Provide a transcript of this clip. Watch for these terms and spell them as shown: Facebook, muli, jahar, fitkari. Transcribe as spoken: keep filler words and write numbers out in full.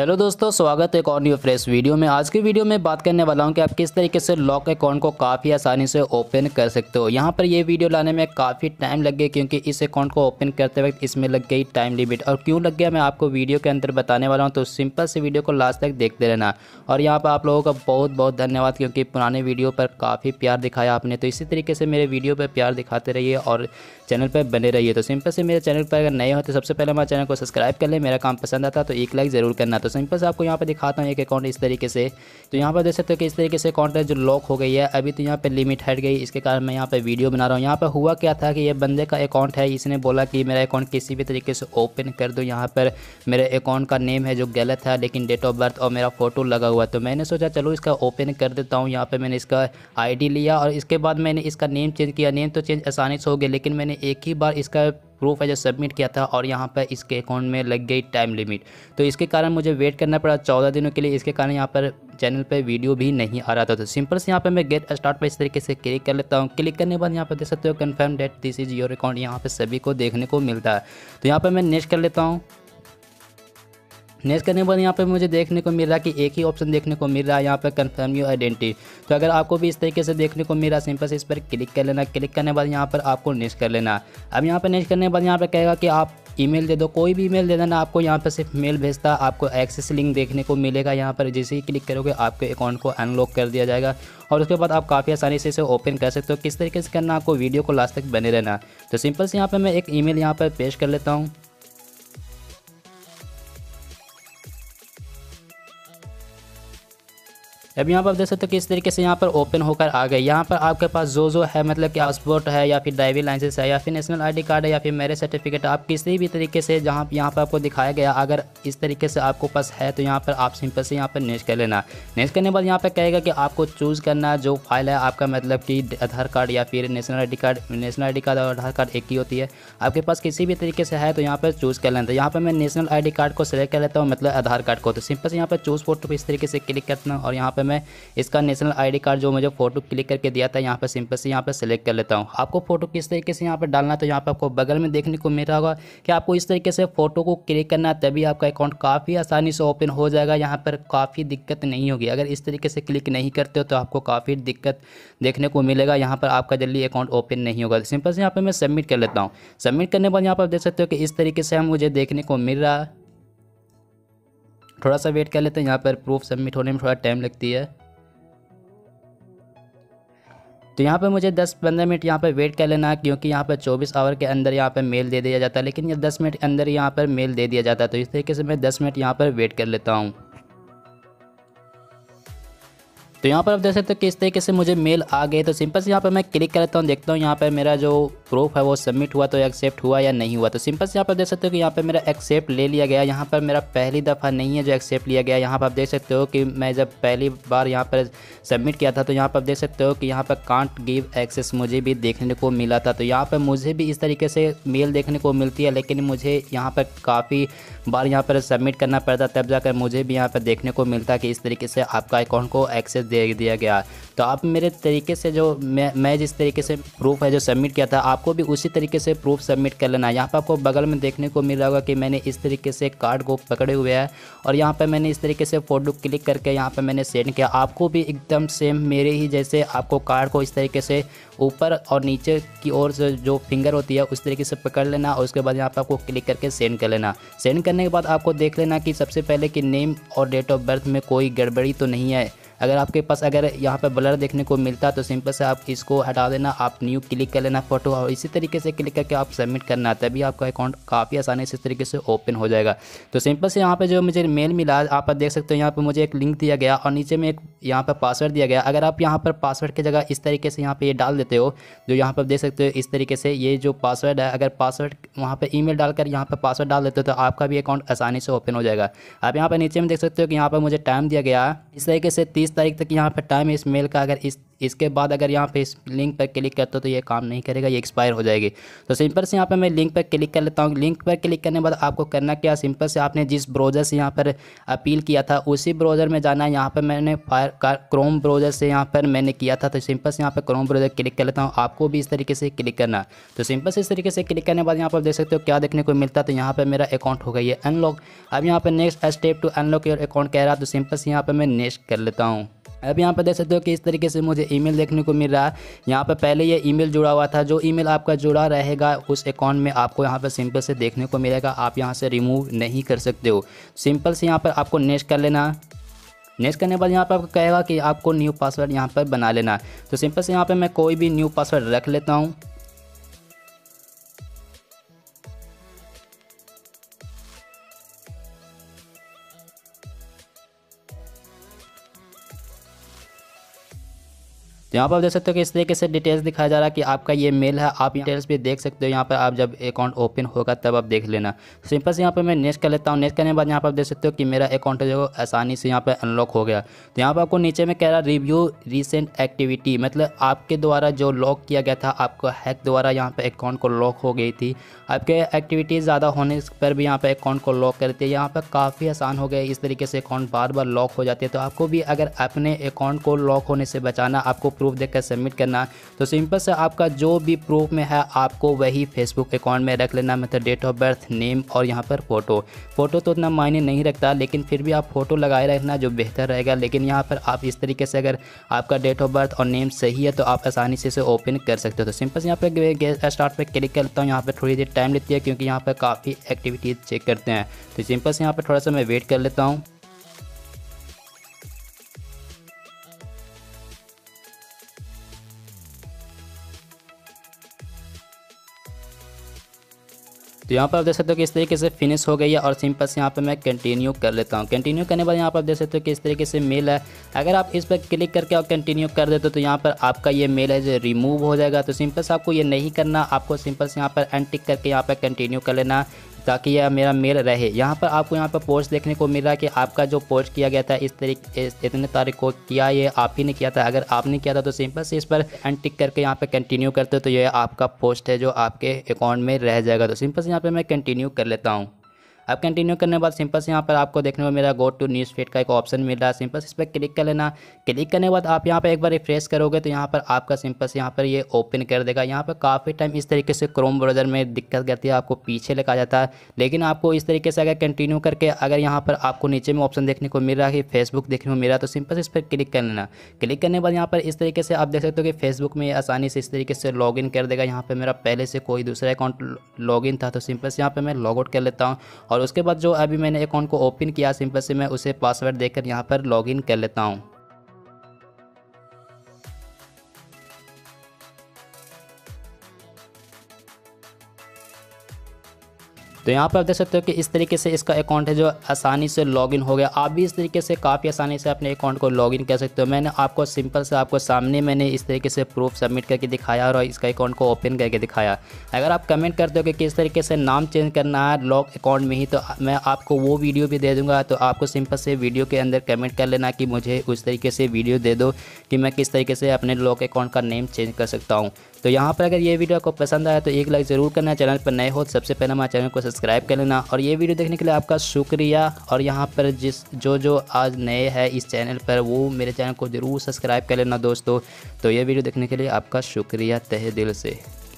Hello दोस्तों, स्वागत है एक और न्यू फ्रेश वीडियो में। आज की वीडियो में बात करने वाला हूं कि आप किस तरीके से लॉक अकाउंट को काफ़ी आसानी से ओपन कर सकते हो। यहां पर ये वीडियो लाने में काफ़ी टाइम लग गया क्योंकि इस अकाउंट को ओपन करते वक्त इसमें लग गई टाइम लिमिट, और क्यों लग गया मैं आपको वीडियो के अंदर बताने वाला हूँ। तो सिंपल से वीडियो को लास्ट तक देखते रहना, और यहाँ पर आप लोगों का बहुत बहुत धन्यवाद क्योंकि पुराने वीडियो पर काफ़ी प्यार दिखाया आपने। तो इसी तरीके से मेरे वीडियो पर प्यार दिखाते रहिए और चैनल पर बने रहिए। तो सिंपल से मेरे चैनल पर अगर नए हो तो सबसे पहले हमारे चैनल को सब्सक्राइब कर लें। मेरा काम पसंद आता तो एक लाइक ज़रूर करना। तो सिंपल से आपको यहाँ पर दिखाता हूँ एक अकाउंट इस तरीके से। तो यहाँ पर देख सकते हो कि इस तरीके से अकाउंट है जो लॉक हो गई है। अभी तो यहाँ पे लिमिट हट गई, इसके कारण मैं यहाँ पे वीडियो बना रहा हूँ। यहाँ पर हुआ क्या था कि ये बंदे का अकाउंट है, इसने बोला कि मेरा अकाउंट किसी भी तरीके से ओपन कर दो। यहाँ पर मेरे अकाउंट का नेम है जो गलत है, लेकिन डेट ऑफ बर्थ और मेरा फ़ोटो लगा हुआ। तो मैंने सोचा चलो इसका ओपन कर देता हूँ। यहाँ पर मैंने इसका आई डी लिया और इसके बाद मैंने इसका नेम चेंज किया। नेम तो चेंज आसानी से हो गया, लेकिन मैंने एक ही बार इसका प्रूफ है जो सबमिट किया था, और यहाँ पर इसके अकाउंट में लग गई टाइम लिमिट। तो इसके कारण मुझे वेट करना पड़ा चौदह दिनों के लिए। इसके कारण यहाँ पर चैनल पे वीडियो भी नहीं आ रहा था। तो सिंपल से यहाँ पे मैं गेट स्टार्ट पे इस तरीके से क्लिक कर लेता हूँ। क्लिक करने के बाद यहाँ पे देख सकते हो confirm date this is your account, यहाँ पर सभी को देखने को मिलता है। तो यहाँ पर मैं नेक्स्ट कर लेता हूँ। नेक्स्ट करने के बाद यहाँ पे मुझे देखने को मिल रहा है कि एक ही ऑप्शन देखने को मिल रहा है यहाँ पे, कंफर्म योर आइडेंटिटी। तो अगर आपको भी इस तरीके से देखने को मिल रहा है, सिंपल से इस पर क्लिक कर लेना। क्लिक करने के बाद यहाँ पर आपको नेक्स्ट कर लेना। अब यहाँ पे नेक्स्ट करने के बाद यहाँ पे कहेगा कि आप ईमेल दे दो, कोई भी ईमेल दे देना। आपको यहाँ पर सिर्फ मेल भेजता है, आपको एक्सेस लिंक देखने को मिलेगा। यहाँ पर जैसे ही क्लिक करोगे आपके अकाउंट को अनलॉक कर दिया जाएगा, और उसके बाद आप काफ़ी आसानी से इसे ओपन कर सकते हो। किस तरीके से करना, आपको वीडियो को लास्ट तक बने रहना। तो सिंपल से यहाँ पर मैं एक ईमेल यहाँ पर पेश कर लेता हूँ। अब यहाँ पर आप देख सकते हो कि इस तरीके से यहाँ पर ओपन होकर आ गए। यहाँ पर आपके पास जो जो है, मतलब कि पासपोर्ट है, या फिर ड्राइविंग लाइसेंस है, या फिर नेशनल आईडी कार्ड है, या फिर मैरिज सर्टिफिकेट, आप किसी भी तरीके से जहाँ यहाँ पर आपको दिखाया गया, अगर इस तरीके से आपको पास है तो यहाँ पर आप सिंपल से यहाँ पर नेक्स्ट कर लेना। नेक्स्ट करने के बाद यहाँ पर कहेगा कि आपको चूज़ करना जो फाइल है आपका, मतलब कि आधार कार्ड या फिर national I D card. National I D card और आधार कार्ड एक ही होती है, आपके पास किसी भी तरीके से है तो यहाँ पर चूज़ कर लेना। तो यहाँ पर मैं नेशनल आई डी कार्ड को सेलेक्ट कर लेता हूँ, मतलब आधार कार्ड को। तो सिंपल से यहाँ पर चूज़ फोटो पर इस तरीके से क्लिक करना, और यहाँ पर मैं इसका नेशनल आईडी कार्ड जो मुझे फोटो क्लिक करके दिया था यहाँ पर सिंपल से यहाँ पर सेलेक्ट कर लेता हूँ। आपको फोटो किस तरीके से यहाँ पर डालना है, तो यहाँ पर आपको बगल में देखने को मिल रहा होगा कि आपको इस तरीके से फोटो को क्लिक करना है, तभी आपका अकाउंट काफ़ी आसानी से ओपन हो जाएगा। यहाँ पर काफ़ी दिक्कत नहीं होगी। अगर इस तरीके से क्लिक नहीं करते हो तो आपको काफ़ी दिक्कत देखने को मिलेगा, यहाँ पर आपका जल्दी अकाउंट ओपन नहीं होगा। सिंपल से यहाँ पर मैं सबमिट कर लेता हूँ। सबमिट करने के बाद यहाँ पर आप देख सकते हो कि इस तरीके से हम मुझे देखने को मिल रहा है। थोड़ा सा वेट कर लेते हैं, यहाँ पर प्रूफ सबमिट होने में थोड़ा टाइम लगती है। तो यहाँ पे मुझे दस पंद्रह मिनट यहाँ पे वेट कर लेना, क्योंकि यहाँ पर चौबीस आवर के अंदर यहाँ पे मेल दे दिया जाता है, लेकिन ये दस मिनट के अंदर यहाँ पर मेल दे दिया जाता है। तो इस तरीके से मैं दस मिनट यहाँ पर वेट कर लेता हूँ। तो यहाँ पर आप देख सकते हो कि इस तरीके से मुझे मेल आ गए। तो सिंपल से यहाँ पर मैं क्लिक करता हूँ, देखता हूँ यहाँ पर मेरा जो प्रूफ है वो सबमिट हुआ, तो एक्सेप्ट हुआ या नहीं हुआ। तो सिंपल से यहाँ पर देख सकते हो कि यहाँ पर मेरा एक्सेप्ट ले लिया गया। यहाँ पर मेरा पहली दफ़ा नहीं है जो एक्सेप्ट लिया गया। यहाँ पर आप देख सकते हो कि मैं जब पहली बार यहाँ पर सबमिट किया था तो यहाँ पर आप देख सकते हो कि यहाँ पर कांट गिव एक्सेस मुझे भी देखने को मिला था। तो यहाँ पर मुझे भी इस तरीके से मेल देखने को मिलती है, लेकिन मुझे यहाँ पर काफ़ी बार यहाँ पर सबमिट करना पड़ता, तब जाकर मुझे भी यहाँ पर देखने को मिलता कि इस तरीके से आपका अकाउंट को एक्सेस दे दिया गया। तो आप मेरे तरीके से जो मैं मैं जिस तरीके से प्रूफ है जो सबमिट किया था, आपको भी उसी तरीके से प्रूफ सबमिट कर लेना। यहाँ पर आपको बगल में देखने को मिल रहा होगा कि मैंने इस तरीके से कार्ड को पकड़े हुए है, और यहाँ पर मैंने इस तरीके से फ़ोटो क्लिक करके यहाँ पर मैंने सेंड किया। आपको भी एकदम सेम मेरे ही जैसे आपको कार्ड को इस तरीके से ऊपर और नीचे की ओर से जो फिंगर होती है उस तरीके से पकड़ लेना, और उसके बाद यहाँ पर आपको क्लिक करके सेंड कर लेना। सेंड करने के बाद आपको देख लेना कि सबसे पहले कि नेम और डेट ऑफ बर्थ में कोई गड़बड़ी तो नहीं है। अगर आपके पास अगर यहाँ पर ब्लर देखने को मिलता है तो सिंपल से आप इसको हटा देना, आप न्यू क्लिक कर लेना फ़ोटो, और इसी तरीके से क्लिक करके आप सबमिट करना, तभी आपका अकाउंट काफ़ी आसानी से इस तरीके से ओपन हो जाएगा। तो सिंपल से यहाँ पे जो मुझे मेल मिला, आप देख सकते हो यहाँ पे मुझे एक लिंक दिया गया, और नीचे में एक यहाँ पर पासवर्ड दिया गया। अगर आप यहाँ पर पासवर्ड की जगह इस तरीके से यहाँ पर ये डाल देते हो, जो यहाँ पर देख सकते हो इस तरीके से ये जो पासवर्ड है, अगर पासवर्ड वहाँ पर ई मेल डालकर यहाँ पर पासवर्ड डाल देते हो तो आपका भी अकाउंट आसानी से ओपन हो जाएगा। आप यहाँ पर नीचे में देख सकते हो कि यहाँ पर मुझे टाइम दिया गया, इस तरीके से तीस तारीख तक यहाँ पर टाइम है इस मेल का। अगर इस इसके बाद अगर यहाँ पे इस लिंक पर क्लिक करते हो तो ये काम नहीं करेगा, ये एक्सपायर हो जाएगी। तो सिंपल से यहाँ पे मैं लिंक पर क्लिक कर लेता हूँ। लिंक पर क्लिक करने के बाद आपको करना क्या, सिंपल से आपने जिस ब्राउज़र से यहाँ पर अपील किया था उसी ब्राउज़र में जाना है। यहाँ पर मैंने फायर क्रोम ब्राउज़र से यहाँ पर मैंने किया था, तो सिंपल से यहाँ पर क्रोम ब्राउज़र क्लिक कर लेता हूँ। आपको भी इस तरीके से क्लिक करना, तो सिंपल से इस तरीके से क्लिक करने के बाद यहाँ पर देख सकते हो क्या देखने को मिलता है। तो यहाँ पर मेरा अकाउंट हो गई है अनलॉक। अब यहाँ पर next step to unlock your account कह रहा है, तो सिंपल से यहाँ पर मैं नेक्स्ट कर लेता हूँ। अब यहाँ पर देख सकते हो कि इस तरीके से मुझे ईमेल देखने को मिल रहा है। यहाँ पर पहले ये ईमेल जुड़ा हुआ था, जो ईमेल आपका जुड़ा रहेगा उस अकाउंट में आपको यहाँ पर सिंपल से देखने को मिलेगा, आप यहाँ से रिमूव नहीं कर सकते हो। सिंपल से यहाँ पर आपको नेक्स्ट कर लेना। नेक्स्ट करने के बाद यहाँ पर आपको कहेगा कि आपको न्यू पासवर्ड यहाँ पर बना लेना, तो सिंपल से यहाँ पर मैं कोई भी न्यू पासवर्ड रख लेता हूँ। तो यहाँ पर आप देख सकते हो कि इस तरीके से डिटेल्स दिखाया जा रहा है कि आपका ये मेल है। आप डिटेल्स भी देख सकते हो, यहाँ पर आप जब अकाउंट ओपन होगा तब आप देख लेना। सिंपल से यहाँ पर मैं नेक्स्ट कर लेता हूँ। नेक्स्ट करने के बाद यहाँ पर आप देख सकते हो कि मेरा अकाउंट जो आसानी से यहाँ पर अनलॉक हो गया। तो यहाँ पर आपको नीचे में कह रहा रिव्यू रिसेंट एक्टिविटी, मतलब आपके द्वारा जो लॉक किया गया था, आपका हैक द्वारा यहाँ पर अकाउंट को लॉक हो गई थी, आपके एक्टिविटीज़ ज़्यादा होने पर भी यहाँ पर अकाउंट को लॉक करती है। यहाँ पर काफ़ी आसान हो गया, इस तरीके से अकाउंट बार बार लॉक हो जाते हैं। तो आपको भी अगर अपने अकाउंट को लॉक होने से बचाना, आपको प्रूफ देकर सबमिट करना, तो सिंपल से आपका जो भी प्रूफ में है आपको वही फेसबुक अकाउंट में रख लेना, मतलब डेट ऑफ बर्थ, नेम और यहाँ पर फोटो। फोटो तो उतना मायने नहीं रखता, लेकिन फिर भी आप फोटो लगाए रखना जो बेहतर रहेगा। लेकिन यहाँ पर आप इस तरीके से अगर आपका डेट ऑफ बर्थ और नेम सही है तो आप आसानी से इसे ओपन कर सकते हो। तो सिंपल से यहाँ पर स्टार्ट पर क्लिक करता हूँ। यहाँ पर थोड़ी देर टाइम लेती है क्योंकि यहाँ पर काफ़ी एक्टिविटीज़ चेक करते हैं। तो सिंपल से यहाँ पर थोड़ा सा मैं वेट कर लेता हूँ। तो यहाँ पर आप देख सकते हो कि इस तरीके से फिनिश हो गई है और सिंपल से यहाँ पर मैं कंटिन्यू कर लेता हूँ। कंटिन्यू करने के बाद यहाँ पर आप देख सकते हो कि इस तरीके से मेल है। अगर आप इस पर क्लिक करके और कंटिन्यू कर देते हो तो यहाँ पर आपका ये मेल है जो रिमूव हो जाएगा। तो सिंपल से आपको ये नहीं करना, आपको सिंपल से यहाँ पर अनटिक करके यहाँ पर कंटिन्यू कर लेना ताकि यह मेरा मेल रहे। यहाँ पर आपको यहाँ पर पोस्ट देखने को मिल रहा है कि आपका जो पोस्ट किया गया था इस तरीके इतने तारीख को किया, ये आप ही ने किया था। अगर आपने किया था तो सिंपल से इस पर अनटिक करके यहाँ पर कंटिन्यू करते हो तो यह आपका पोस्ट है जो आपके अकाउंट में रह जाएगा। तो सिंपल से यहाँ पर मैं कंटिन्यू कर लेता हूँ। अब कंटिन्यू करने के बाद सिंपल से यहाँ पर आपको देखने को मेरा गो टू न्यूज़ फीड का एक ऑप्शन मिल रहा है। सिंपल से इस पर क्लिक कर लेना। क्लिक करने के बाद आप यहाँ पर एक बार रिफ्रेश करोगे तो यहाँ पर आपका सिंपल से यहाँ पर ये ओपन कर देगा। यहाँ पर काफ़ी टाइम इस तरीके से क्रोम ब्राउज़र में दिक्कत करती है, आपको पीछे लगा जाता है। लेकिन आपको इस तरीके से अगर कंटिन्यू करके अगर यहाँ पर आपको नीचे में ऑप्शन देखने को मिल रहा है कि फेसबुक देखने को मिल रहा है तो सिंपल से इस पर क्लिक कर लेना। क्लिक करने के बाद यहाँ पर इस तरीके से आप देख सकते हो कि फेसबुक में आसानी से इस तरीके से लॉग इन कर देगा। यहाँ पर मेरा पहले से कोई दूसरा अकाउंट लॉग इन था तो सिंपल से यहाँ पर मैं लॉग आउट कर लेता हूँ और और उसके बाद जो अभी मैंने अकाउंट को ओपन किया सिंपल से मैं उसे पासवर्ड देकर यहाँ पर लॉगिन कर लेता हूँ। तो यहाँ पर आप देख सकते हो कि इस तरीके से इसका अकाउंट है जो आसानी से लॉगिन हो गया। आप भी इस तरीके से काफ़ी आसानी से अपने अकाउंट को लॉगिन कर सकते हो। मैंने आपको सिंपल से आपको सामने मैंने इस तरीके से प्रूफ सबमिट करके दिखाया और इसका अकाउंट को ओपन करके दिखाया। अगर आप कमेंट करते हो कि किस तरीके से नाम चेंज करना है लॉक अकाउंट में ही, तो मैं आपको वो वीडियो भी दे दूँगा। तो आपको सिंपल से वीडियो के अंदर कमेंट कर लेना कि मुझे उस तरीके से वीडियो दे दो कि मैं किस तरीके से अपने लॉक अकाउंट का नेम चेंज कर सकता हूँ। तो यहाँ पर अगर ये वीडियो आपको पसंद आया तो एक लाइक ज़रूर करना। चैनल पर नए हो तो सबसे पहले हमारे चैनल को सब्सक्राइब कर लेना। और ये वीडियो देखने के लिए आपका शुक्रिया। और यहाँ पर जिस जो जो आज नए हैं इस चैनल पर वो मेरे चैनल को ज़रूर सब्सक्राइब कर लेना दोस्तों। तो ये वीडियो देखने के लिए आपका शुक्रिया तहे दिल से।